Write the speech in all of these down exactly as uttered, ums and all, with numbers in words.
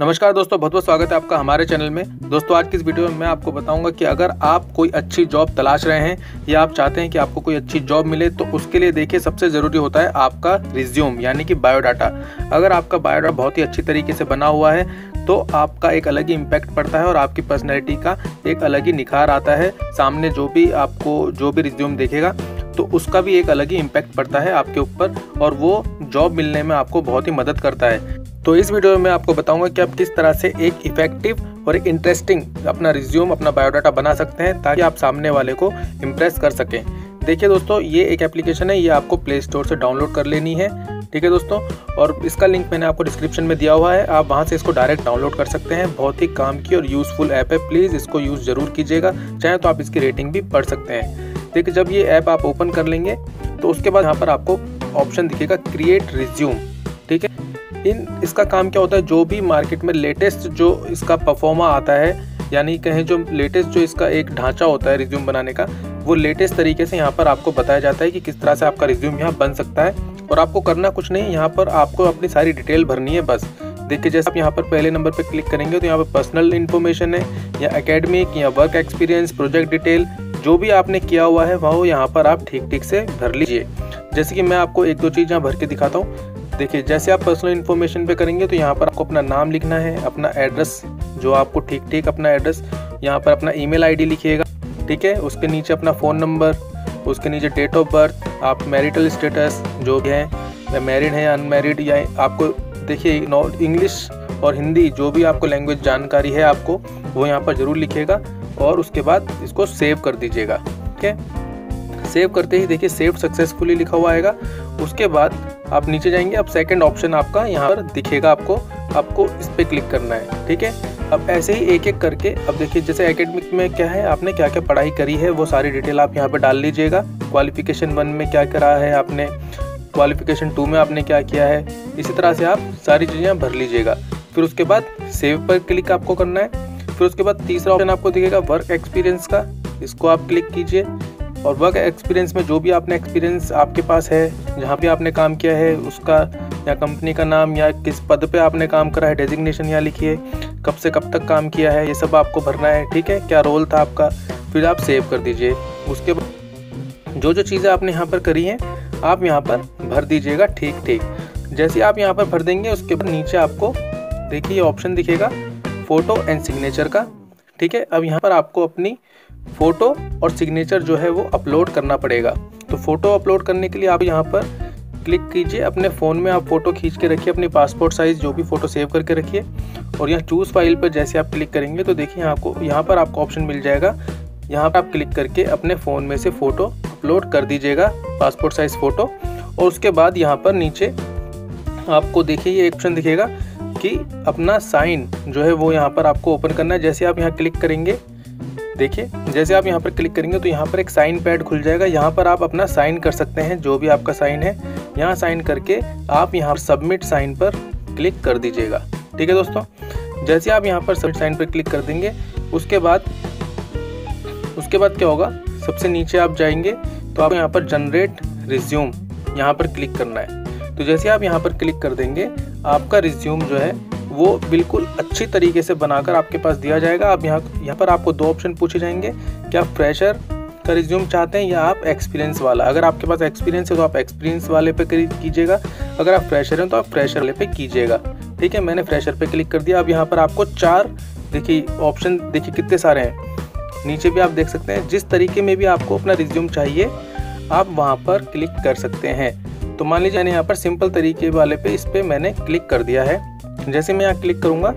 नमस्कार दोस्तों, बहुत बहुत स्वागत है आपका हमारे चैनल में। दोस्तों आज की इस वीडियो में मैं आपको बताऊंगा कि अगर आप कोई अच्छी जॉब तलाश रहे हैं या आप चाहते हैं कि आपको कोई अच्छी जॉब मिले तो उसके लिए देखिए सबसे ज़रूरी होता है आपका रिज्यूम यानी कि बायोडाटा। अगर आपका बायोडाटा बहुत ही अच्छी तरीके से बना हुआ है तो आपका एक अलग ही इम्पैक्ट पड़ता है और आपकी पर्सनैलिटी का एक अलग ही निखार आता है। सामने जो भी आपको जो भी रिज्यूम देखेगा तो उसका भी एक अलग ही इम्पैक्ट पड़ता है आपके ऊपर और वो जॉब मिलने में आपको बहुत ही मदद करता है। तो इस वीडियो में आपको बताऊंगा कि आप किस तरह से एक इफेक्टिव और इंटरेस्टिंग अपना रिज्यूम अपना बायोडाटा बना सकते हैं ताकि आप सामने वाले को इम्प्रेस कर सकें। देखिए दोस्तों, ये एक एप्लीकेशन है, ये आपको प्ले स्टोर से डाउनलोड कर लेनी है। ठीक है दोस्तों, और इसका लिंक मैंने आपको डिस्क्रिप्शन में दिया हुआ है, आप वहाँ से इसको डायरेक्ट डाउनलोड कर सकते हैं। बहुत ही काम की और यूज़फुल ऐप है, प्लीज़ इसको यूज़ ज़रूर कीजिएगा। चाहे तो आप इसकी रेटिंग भी पढ़ सकते हैं। देखिए जब ये ऐप आप ओपन कर लेंगे तो उसके बाद यहाँ पर आपको ऑप्शन दिखेगा क्रिएट रिज्यूम। ठीक है, इन इसका काम क्या होता है, जो भी मार्केट में लेटेस्ट जो इसका परफॉर्मा आता है यानी कहें जो लेटेस्ट जो इसका एक ढांचा होता है रिज्यूम बनाने का, वो लेटेस्ट तरीके से यहाँ पर आपको बताया जाता है कि किस तरह से आपका रिज्यूम यहाँ बन सकता है। और आपको करना कुछ नहीं, यहाँ पर आपको अपनी सारी डिटेल भरनी है बस। देखिए जैसे आप यहाँ पर पहले नंबर पर क्लिक करेंगे तो यहाँ पर पर्सनल इन्फॉर्मेशन है या अकेडमिक या वर्क एक्सपीरियंस, प्रोजेक्ट डिटेल, जो भी आपने किया हुआ है वह यहाँ पर आप ठीक ठीक से भर लीजिए। जैसे कि मैं आपको एक दो चीज़ यहाँ भर के दिखाता हूँ। देखिए जैसे आप पर्सनल इन्फॉर्मेशन पे करेंगे तो यहाँ पर आपको अपना नाम लिखना है, अपना एड्रेस, जो आपको ठीक ठीक अपना एड्रेस, यहाँ पर अपना ईमेल आईडी लिखिएगा। ठीक है, उसके नीचे अपना फ़ोन नंबर, उसके नीचे डेट ऑफ बर्थ, आप मैरिटल स्टेटस जो भी है, मैरिड हैं या अनमैरिड, या आपको देखिए इंग्लिश और हिंदी जो भी आपको लैंग्वेज जानकारी है आपको, वो यहाँ पर ज़रूर लिखिएगा। और उसके बाद इसको सेव कर दीजिएगा। ठीक है, सेव करते ही देखिए सेव सक्सेसफुली लिखा हुआ आएगा। उसके बाद आप नीचे जाएंगे, अब सेकंड ऑप्शन आपका यहाँ पर दिखेगा, आपको आपको इस पर क्लिक करना है। ठीक है, अब ऐसे ही एक एक करके, अब देखिए जैसे एकेडमिक में क्या है, आपने क्या क्या पढ़ाई करी है वो सारी डिटेल आप यहाँ पर डाल लीजिएगा। क्वालिफिकेशन वन में क्या करा है आपने, क्वालिफिकेशन टू में आपने क्या किया है, इसी तरह से आप सारी चीज़ें भर लीजिएगा। फिर उसके बाद सेव पर क्लिक आपको करना है। फिर उसके बाद तीसरा ऑप्शन आपको दिखेगा वर्क एक्सपीरियंस का, इसको आप क्लिक कीजिए। और वर्क एक्सपीरियंस में जो भी आपने एक्सपीरियंस आपके पास है, जहाँ पे आपने काम किया है उसका या कंपनी का नाम या किस पद पे आपने काम करा है, डेजिग्नेशन यहाँ लिखिए, कब से कब तक काम किया है, ये सब आपको भरना है। ठीक है, क्या रोल था आपका, फिर आप सेव कर दीजिए। उसके बाद जो जो चीज़ें आपने यहाँ पर करी हैं आप यहाँ पर भर दीजिएगा ठीक ठीक। जैसे आप यहाँ पर भर देंगे उसके बाद नीचे आपको देखिए ऑप्शन दिखेगा फ़ोटो एंड सिग्नेचर का। ठीक है, अब यहाँ पर आपको अपनी फ़ोटो और सिग्नेचर जो है वो अपलोड करना पड़ेगा। तो फ़ोटो अपलोड करने के लिए आप यहाँ पर क्लिक कीजिए, अपने फ़ोन में आप फ़ोटो खींच के रखिए, अपनी पासपोर्ट साइज़ जो भी फ़ोटो सेव करके रखिए। और यहाँ चूज़ फाइल पर जैसे आप क्लिक करेंगे तो देखिए आपको यहाँ पर आपको ऑप्शन मिल जाएगा, यहाँ पर आप क्लिक करके अपने फ़ोन में से फ़ोटो अपलोड कर दीजिएगा, पासपोर्ट साइज़ फ़ोटो। और उसके बाद यहाँ पर नीचे आपको देखिए ये ऑप्शन दिखेगा कि अपना साइन जो है वो यहाँ पर आपको ओपन करना है। जैसे आप यहाँ क्लिक करेंगे, देखिए जैसे आप यहाँ पर क्लिक करेंगे तो यहाँ पर एक साइन पैड खुल जाएगा, यहाँ पर आप अपना साइन कर सकते हैं, जो भी आपका साइन है यहाँ साइन करके आप यहाँ सबमिट साइन पर क्लिक कर दीजिएगा। ठीक है दोस्तों, जैसे आप यहाँ पर सबमिट साइन पर क्लिक कर देंगे उसके बाद उसके बाद क्या होगा, सबसे नीचे आप जाएंगे तो आप यहाँ पर जनरेट रिज्यूम यहाँ पर क्लिक करना है। तो जैसे आप यहाँ पर क्लिक कर देंगे आपका रिज्यूम जो है वो बिल्कुल अच्छी तरीके से बनाकर आपके पास दिया जाएगा। आप यहाँ यहाँ पर आपको दो ऑप्शन पूछे जाएंगे, क्या आप फ्रेशर का रिज्यूम चाहते हैं या आप एक्सपीरियंस वाला। अगर आपके पास एक्सपीरियंस है तो आप एक्सपीरियंस वाले पे कीजिएगा, अगर आप फ्रेशर हैं तो आप फ्रेशर वाले पे कीजिएगा। ठीक है, मैंने फ्रेशर पे क्लिक कर दिया। अब यहाँ पर आपको चार देखिए ऑप्शन, देखिए कितने सारे हैं, नीचे भी आप देख सकते हैं। जिस तरीके में भी आपको अपना रिज्यूम चाहिए आप वहाँ पर क्लिक कर सकते हैं। तो मान लीजिए मैंने यहाँ पर सिंपल तरीके वाले पे इस पर मैंने क्लिक कर दिया है। जैसे मैं यहाँ क्लिक करूँगा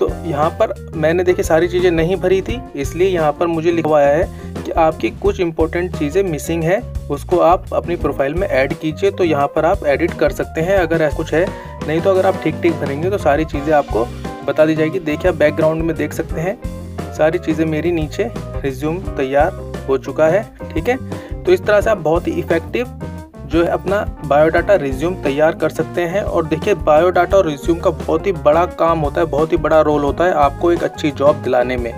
तो यहाँ पर मैंने देखिए सारी चीज़ें नहीं भरी थी, इसलिए यहाँ पर मुझे लिखवाया है कि आपकी कुछ इंपॉर्टेंट चीज़ें मिसिंग है, उसको आप अपनी प्रोफाइल में ऐड कीजिए। तो यहाँ पर आप एडिट कर सकते हैं अगर ऐसा कुछ है, नहीं तो अगर आप ठीक ठीक भरेंगे तो सारी चीज़ें आपको बता दी जाएगी। देखिए आप बैकग्राउंड में देख सकते हैं सारी चीज़ें मेरी नीचे रिज्यूम तैयार हो चुका है। ठीक है, तो इस तरह से आप बहुत ही इफ़ेक्टिव जो है अपना बायोडाटा रिज्यूम तैयार कर सकते हैं। और देखिए बायोडाटा और रिज्यूम का बहुत ही बड़ा काम होता है, बहुत ही बड़ा रोल होता है आपको एक अच्छी जॉब दिलाने में।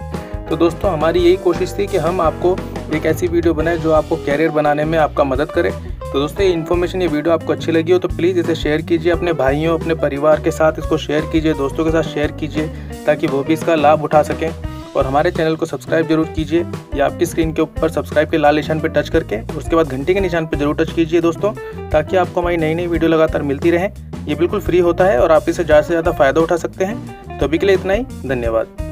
तो दोस्तों हमारी यही कोशिश थी कि हम आपको एक ऐसी वीडियो बनाएं जो आपको कैरियर बनाने में आपका मदद करे। तो दोस्तों ये इन्फॉर्मेशन, ये वीडियो आपको अच्छी लगी हो तो प्लीज़ इसे शेयर कीजिए अपने भाइयों, अपने परिवार के साथ इसको शेयर कीजिए, दोस्तों के साथ शेयर कीजिए ताकि वो भी इसका लाभ उठा सकें। और हमारे चैनल को सब्सक्राइब जरूर कीजिए या आपकी स्क्रीन के ऊपर सब्सक्राइब के लाल निशान पर टच करके उसके बाद घंटे के निशान पर जरूर टच कीजिए दोस्तों, ताकि आपको हमारी नई नई वीडियो लगातार मिलती रहें। ये बिल्कुल फ्री होता है और आप इससे ज़्यादा से ज़्यादा फ़ायदा उठा सकते हैं। तो अभी के लिए इतना ही, धन्यवाद।